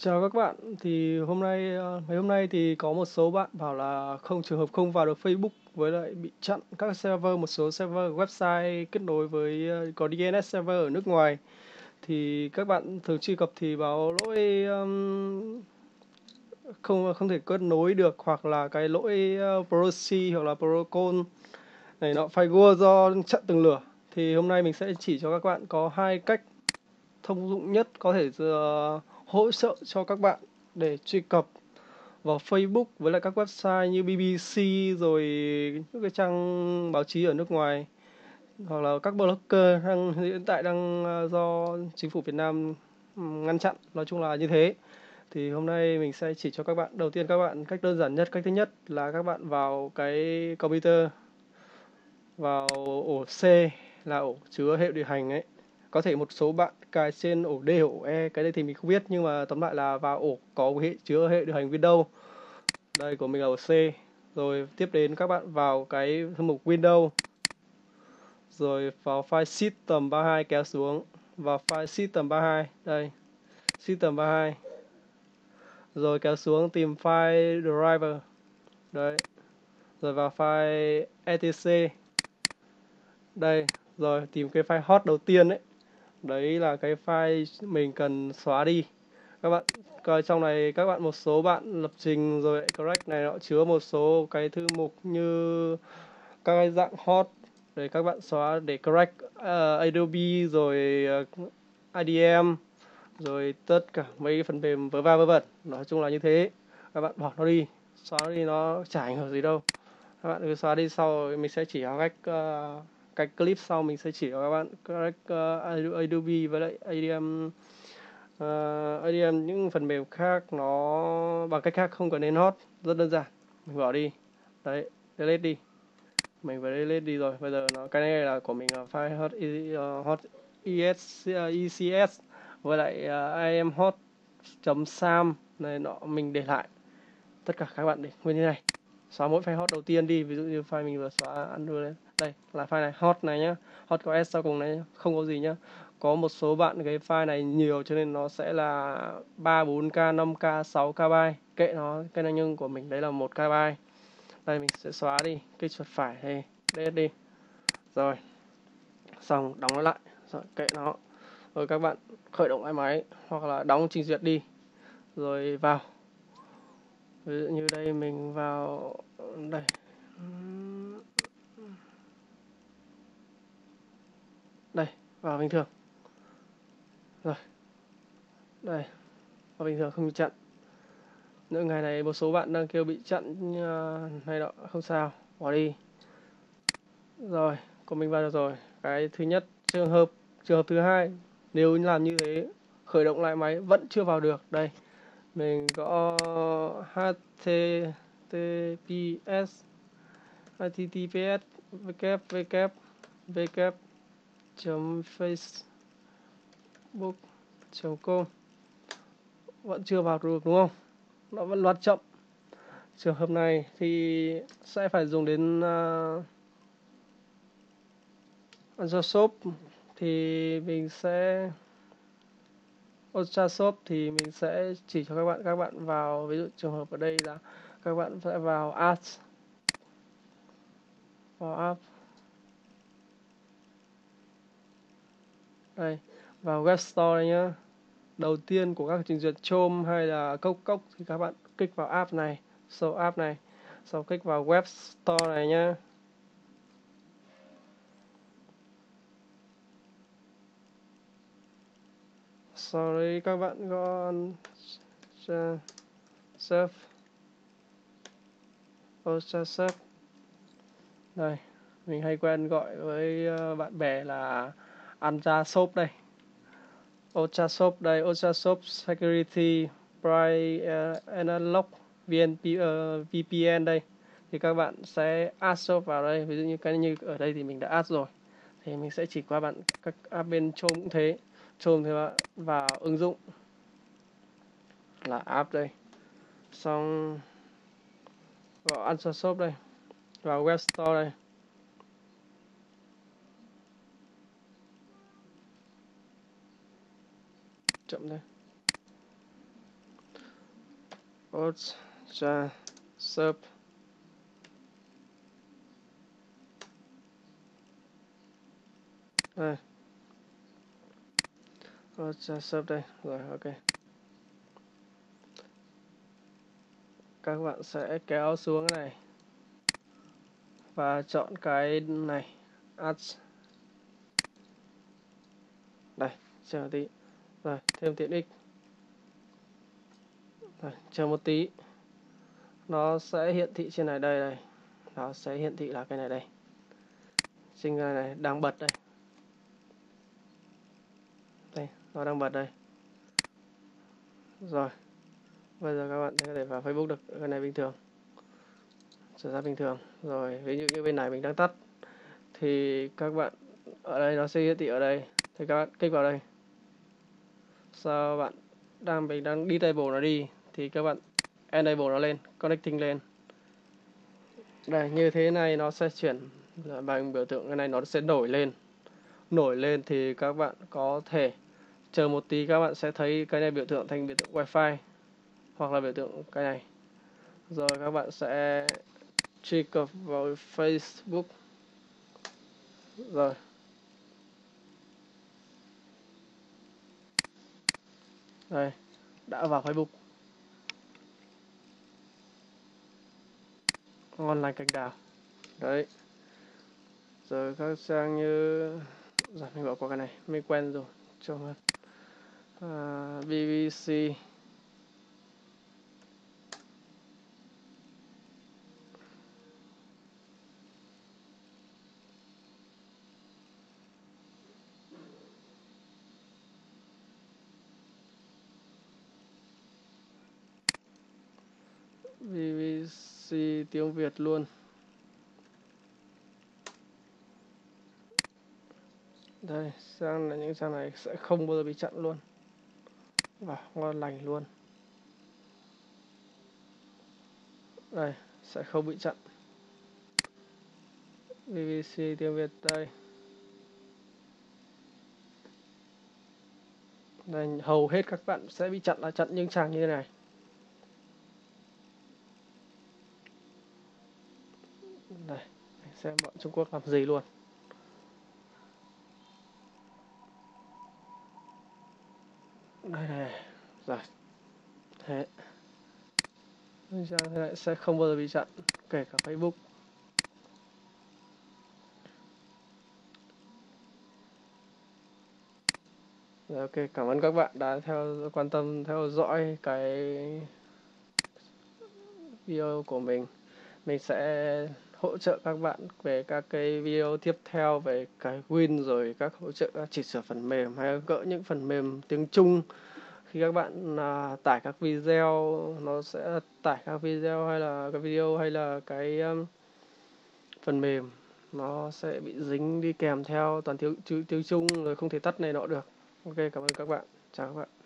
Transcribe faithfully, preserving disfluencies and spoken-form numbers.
Chào các bạn, thì hôm nay ngày hôm nay thì có một số bạn bảo là không trường hợp không vào được Facebook với lại bị chặn các server, một số server website kết nối với có D N S server ở nước ngoài. Thì các bạn thường truy cập thì báo lỗi um, không không thể kết nối được, hoặc là cái lỗi proxy hoặc là protocol này nọ firewall do chặn từng lửa. Thì hôm nay mình sẽ chỉ cho các bạn có hai cách thông dụng nhất có thể uh, hỗ trợ cho các bạn để truy cập vào Facebook với lại các website như B B C rồi những cái trang báo chí ở nước ngoài, hoặc là các blogger đang hiện tại đang do chính phủ Việt Nam ngăn chặn. Nói chung là như thế. Thì hôm nay mình sẽ chỉ cho các bạn, đầu tiên các bạn cách đơn giản nhất, cách thứ nhất là các bạn vào cái computer, vào ổ C là ổ chứa hệ điều hành ấy. Có thể một số bạn cài trên ổ D, ổ E, cái này thì mình không biết, nhưng mà tóm lại là vào ổ có hệ chứa hệ điều hành Windows. Đây của mình là ổ C. Rồi tiếp đến các bạn vào cái thư mục Windows. Rồi vào file System ba mươi hai kéo xuống, vào file System ba mươi hai, đây. System ba mươi hai. Rồi kéo xuống tìm file driver. Đấy. Rồi vào file etc. Đây, rồi tìm cái file hot đầu tiên đấy. Đấy là cái file mình cần xóa đi. Các bạn coi trong này, các bạn một số bạn lập trình rồi correct này nó chứa một số cái thư mục như các cái dạng hot để các bạn xóa để correct uh, Adobe rồi uh, I D M rồi tất cả mấy phần mềm vớ va vớ vẩn. Nói chung là như thế. Các bạn bỏ nó đi, xóa nó đi, nó chả ảnh hưởng gì đâu. Các bạn cứ xóa đi, sau mình sẽ chỉ cách uh, cái clip sau mình sẽ chỉ cho các bạn correct uh, Adobe với lại I D M, uh, I D M những phần mềm khác nó bằng cách khác không cần nên hot, rất đơn giản. Mình bỏ đi, đấy, delete đi, mình vừa delete đi rồi. Bây giờ nó cái này là của mình là file hot, uh, hot es, uh, ecs với lại uh, im hot .sam này nọ mình để lại. Tất cả các bạn để nguyên như này, xóa mỗi file hot đầu tiên đi. Ví dụ như file mình vừa xóa under lên. Đây là file này, hot này nhá, hot có s sau cùng này, không có gì nhá. Có một số bạn cái file này nhiều cho nên nó sẽ là ba, bốn k, năm k, sáu k byte, kệ nó, cái này nhưng của mình đấy là một k byte. Đây mình sẽ xóa đi, cái chuột phải đây, delete đi. Rồi. Xong đóng nó lại, rồi kệ nó. Rồi các bạn khởi động lại máy hoặc là đóng trình duyệt đi. Rồi vào. Ví dụ như đây mình vào đây. Đây, vào bình thường. Rồi. Đây. Vào bình thường không bị chặn. Những ngày này một số bạn đang kêu bị chặn hay đó, không sao, bỏ đi. Rồi, của mình vào được rồi. Cái thứ nhất, trường hợp trường hợp thứ hai, nếu làm như thế, khởi động lại máy vẫn chưa vào được. Đây. Mình có https https www www facebook chấm com vẫn chưa vào được đúng không? Nó vẫn loạt chậm. Trường hợp này thì sẽ phải dùng đến uh, Ultra Surf, thì mình sẽ Ultra Surf thì mình sẽ chỉ cho các bạn các bạn vào. Ví dụ trường hợp ở đây là các bạn sẽ vào ads, vào app. Đây, vào web store này nhá. Đầu tiên của các trình duyệt Chrome hay là cốc cốc thì các bạn kích vào app này, sau app này, sau kích vào web store này nhá. Sau đấy các bạn gõ Surf, Ultra Surf. Đây, mình hay quen gọi với bạn bè là Ultra Surf đây, Ultra Surf đây, Ultra Surf Security, Private Analog, V P N đây. Thì các bạn sẽ add Surf vào đây. Ví dụ như cái như ở đây thì mình đã add rồi. Thì mình sẽ chỉ qua bạn các app bên Chrome cũng thế. Chrome thì bạn vào ứng dụng là app đây, xong vào Ultra Surf đây, vào Web Store đây. Chậm đây. Ultra Surf. Uh, Ultra Surf đây rồi, ok. Các bạn sẽ kéo xuống này và chọn cái này ads đây, chờ một tí rồi thêm tiện ích rồi, chờ một tí nó sẽ hiện thị trên này, đây này nó sẽ hiện thị là cái này đây, sinh ra này đang bật đây, đây nó đang bật đây rồi. Bây giờ các bạn có thể vào Facebook được, cái này bình thường, trở ra bình thường. Rồi ví dụ như bên này mình đang tắt thì các bạn ở đây nó sẽ hiển thị ở đây, thì các bạn kích vào đây. Sau bạn đang mình đang disable nó đi thì các bạn enable nó lên, connecting lên. Đây như thế này nó sẽ chuyển bằng biểu tượng cái này, nó sẽ nổi lên, nổi lên thì các bạn có thể chờ một tí, các bạn sẽ thấy cái này biểu tượng thành biểu tượng Wi-Fi hoặc là biểu tượng cái này. Rồi các bạn sẽ truy cập vào Facebook. Rồi đây, đã vào Facebook. Ngon lành cành đào. Đấy. Rồi các trang như... Rồi mình bỏ qua cái này, mình quen rồi. Cho hơn. À, B B C. B B C tiếng Việt luôn. Đây, sang là những trang này sẽ không bao giờ bị chặn luôn. Và ngon lành luôn. Đây, sẽ không bị chặn. B B C tiếng Việt đây. Đây, hầu hết các bạn sẽ bị chặn là chặn những trang như thế này. Đây, xem bọn Trung Quốc làm gì luôn. Đây này, rồi. Thế. Nên sao thế này sẽ không bao giờ bị chặn, kể cả Facebook. Rồi, ok, cảm ơn các bạn đã theo quan tâm theo dõi cái video của mình. Mình sẽ hỗ trợ các bạn về các cái video tiếp theo về cái Win, rồi các hỗ trợ các chỉnh sửa phần mềm hay gỡ những phần mềm tiếng Trung khi các bạn à, tải các video, nó sẽ tải các video hay là cái video hay là cái um, phần mềm nó sẽ bị dính đi kèm theo toàn tiếng tiếng Trung, rồi không thể tắt này nọ được. Ok, cảm ơn các bạn, chào các bạn.